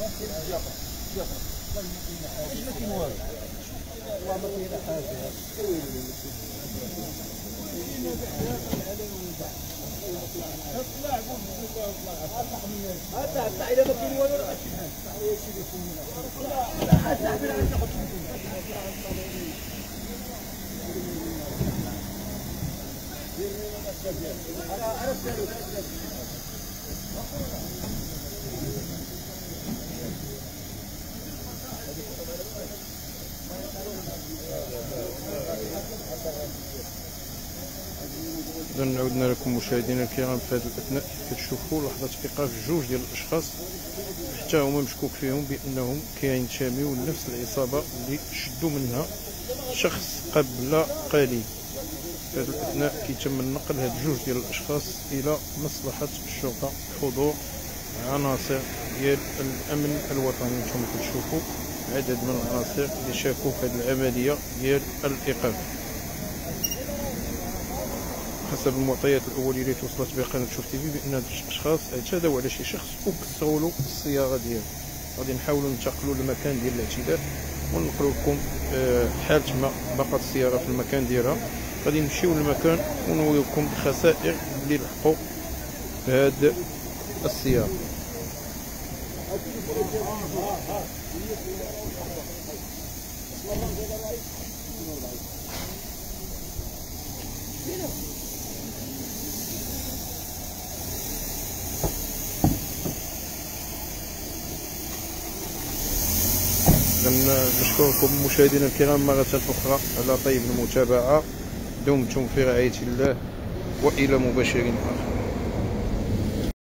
إذا عودنا لكم مشاهدينا الكرام. في هذا الأثناء كتشوفوا لحظة إيقاف جوج ديال الأشخاص حتى هما مشكوك فيهم بأنهم كينتميو لنفس العصابة اللي شدوا منها شخص قبل قليل. في هذا الأثناء كيتم النقل هاد جوج ديال الأشخاص إلى مصلحة الشرطة بحضور عناصر ديال الأمن الوطني. نتوما كتشوفوا عدد من العناصر اللي شاركوا في هاد العملية ديال الإيقاف. حسب المعطيات الاوليه اللي توصلت بها قناه شوف تي في بان هاد الاشخاص اعتدوا على شي شخص وكسروا له السياره ديالو. غادي نحاولوا ننتقلوا للمكان ديال الاعتداء ونقول لكم حالة ما بقات السياره في المكان ديالها. غادي نمشيو للمكان ونوريكم الخسائر اللي لحقوا بهاد السياره. نشكركم مشاهدينا الكرام مرة أخرى على طيب المتابعة. دمتم في رعاية الله وإلى مباشرين آخر.